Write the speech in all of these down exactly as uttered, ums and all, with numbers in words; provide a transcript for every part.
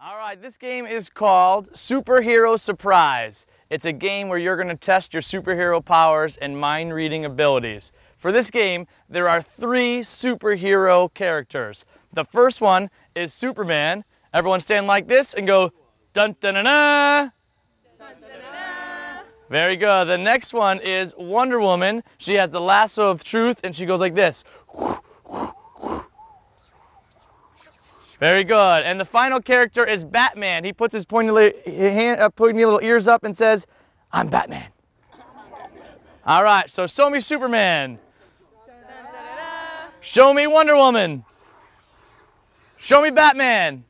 All right, this game is called Superhero Surprise. It's a game where you're going to test your superhero powers and mind-reading abilities. For this game, there are three superhero characters. The first one is Superman. Everyone stand like this and go dun-dun-dun-dun. Very good. The next one is Wonder Woman. She has the lasso of truth and she goes like this. Very good. And the final character is Batman. He puts his pointy little, hand, uh, pointy little ears up and says, "I'm Batman." All right, so show me Superman. Show me Wonder Woman. Show me Batman.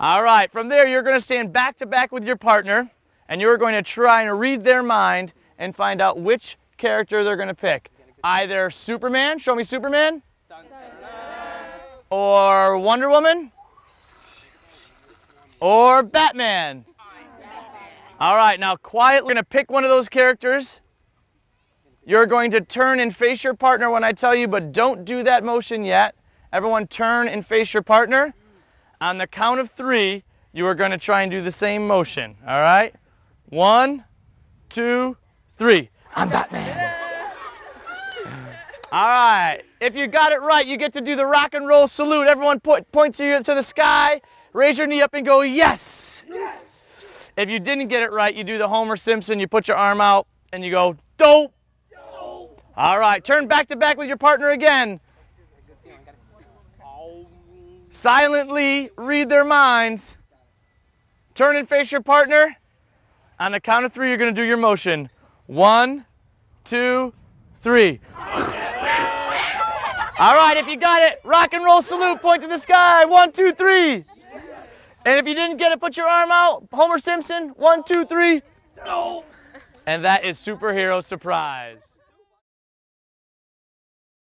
All right, from there you're going to stand back to back with your partner and you're going to try and read their mind and find out which character they're going to pick. Either Superman, show me Superman. Or Wonder Woman? Or Batman? All right, now quietly, we're gonna pick one of those characters. You're going to turn and face your partner when I tell you, but don't do that motion yet. Everyone turn and face your partner. On the count of three, you are gonna try and do the same motion, all right? One, two, three. I'm Batman. All right, if you got it right, you get to do the rock and roll salute. Everyone point, points to, you, to the sky, raise your knee up and go, yes. Yes. If you didn't get it right, you do the Homer Simpson, you put your arm out and you go, dope. Dope. All right, turn back to back with your partner again. Silently read their minds. Turn and face your partner. On the count of three, you're gonna do your motion. One, two, three. All right, if you got it, rock and roll salute, point to the sky, one, two, three. Yes. And if you didn't get it, put your arm out, Homer Simpson, one, two, three. No. And that is Superhero Surprise.